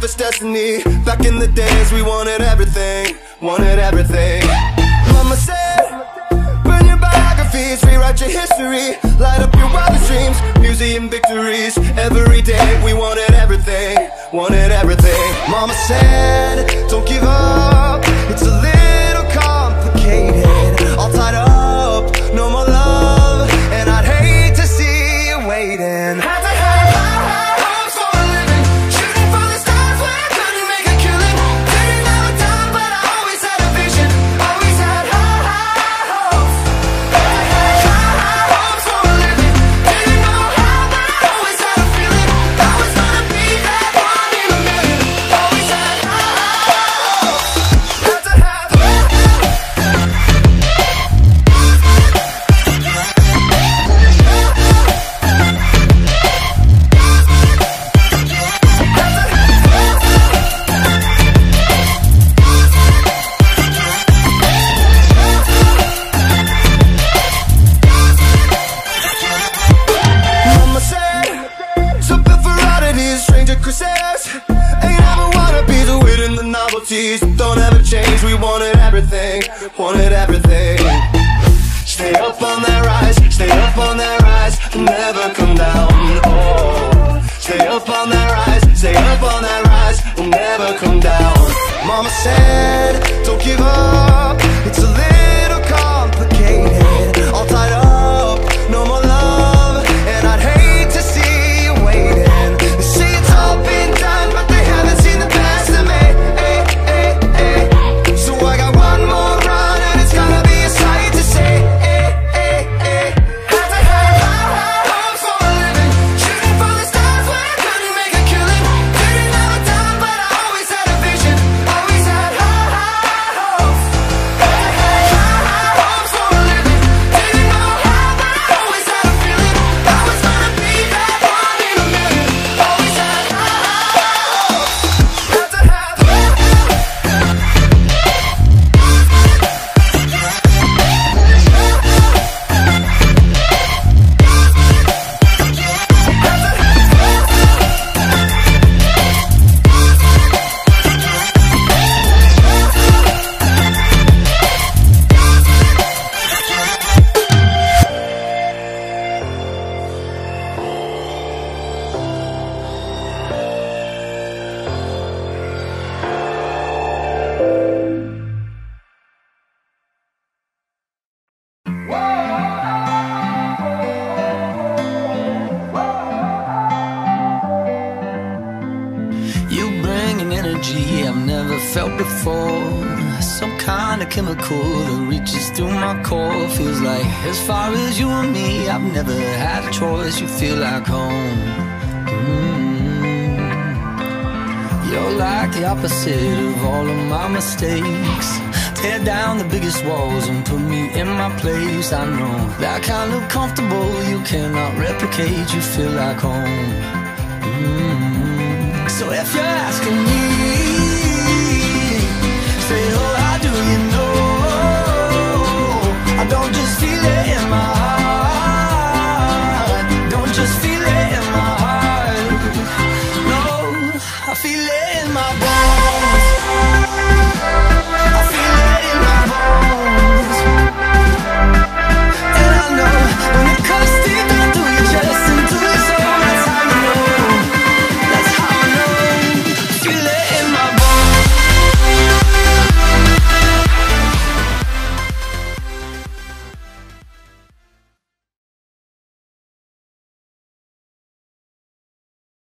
manifest destiny. Back in the days we wanted everything, wanted everything. Mama said, burn your biographies, rewrite your history, light up your wildest dreams, museum victories. Every day we wanted everything, wanted everything. Mama said, don't give up, it's a little complicated. All tied up, no more love, and I'd hate to see you waiting. Don't ever change, we wanted everything, wanted everything. Stay up on that rise, stay up on that rise, never come down. Oh, stay up on that rise, stay up on that rise, we'll never come down. Mama said, don't give up, it's a little complicated. All tied up, no more love, and I'd hate to see you waiting. They say it's all been done, but they haven't seen the past of me. As far as you and me, I've never had a choice. You feel like home. You're like the opposite of all of my mistakes. Tear down the biggest walls and put me in my place. I know that kind of comfortable you cannot replicate. You feel like home. So if you're asking me